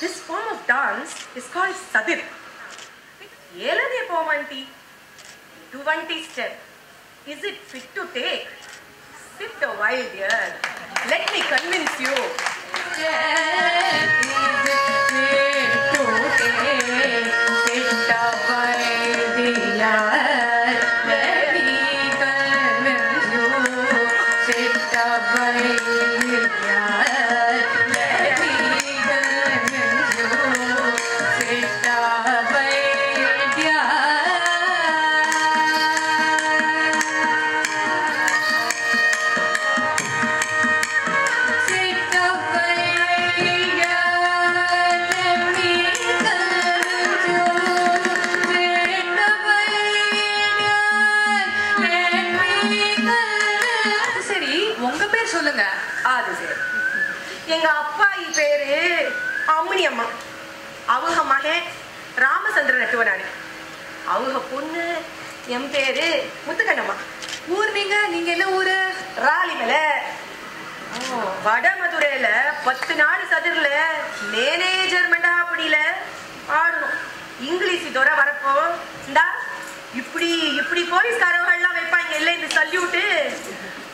This form of dance is called sadir. Yelade pomanti, Dovante step. Is it fit to take? Sit a while, dear. Let me convince you. Step, is it fit to take? Sit a while, dear. Let me convince you. Sit a while, dear. Madurele, Patinadi Sadirle, Manager Mandapudile, or English Dora Varapo, you pretty, police Karavalla, if I can salute.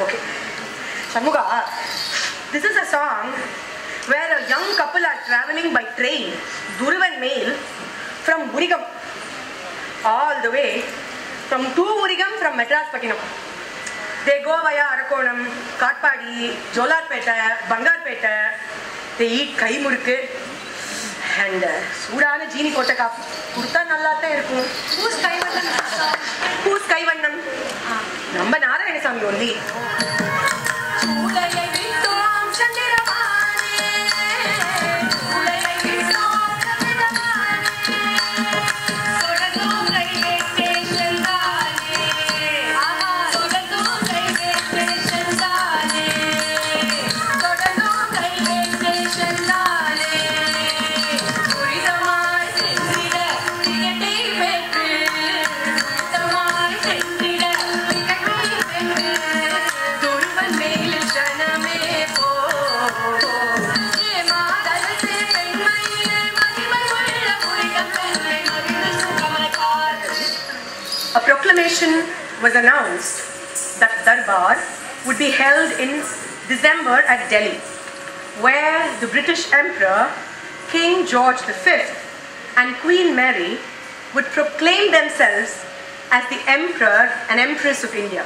Okay. Shanmuga, this is a song where a young couple are traveling by train, Durban Mail, from Murigam, all the way from to Murigam from Madras Patinam. They go via Arakonam, Katpadi, JolarPetta, Bangarapet. They eat Kai Murukir and Sudana Genie Kota Coffee. Kurta Nalla Irukku. Who's Kaiwanam? Who's Kaiwanam? Number Nara Sami only. Was announced that Darbar would be held in December at Delhi, where the British Emperor King George V and Queen Mary would proclaim themselves as the Emperor and Empress of India.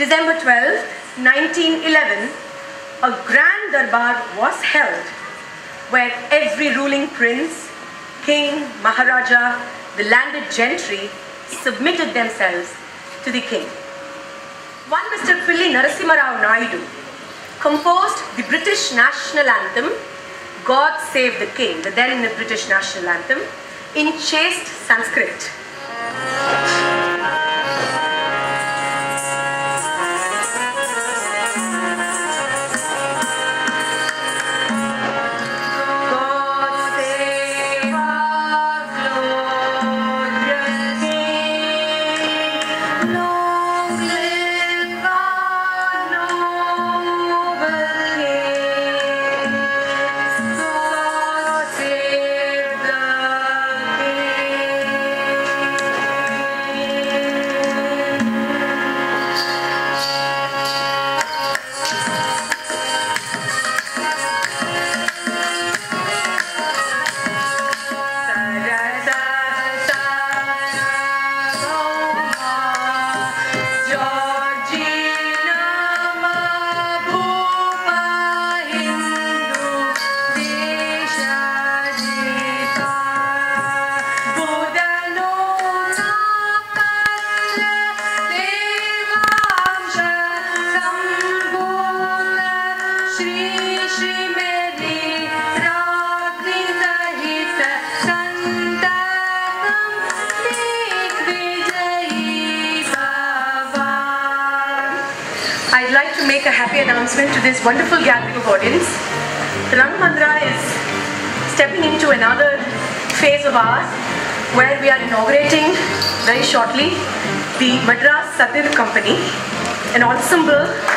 December 12, 1911, a grand Darbar was held where every ruling prince, king, maharaja, the landed gentry submitted themselves to the king. One Mr. Pilli Narasimha Rao Naidu composed the British national anthem, God Save the King, the then British national anthem, in chaste Sanskrit. to make a happy announcement to this wonderful gathering of audience. The Rangmandra is stepping into another phase of ours, where we are inaugurating very shortly the Madras Sadir Company, an ensemble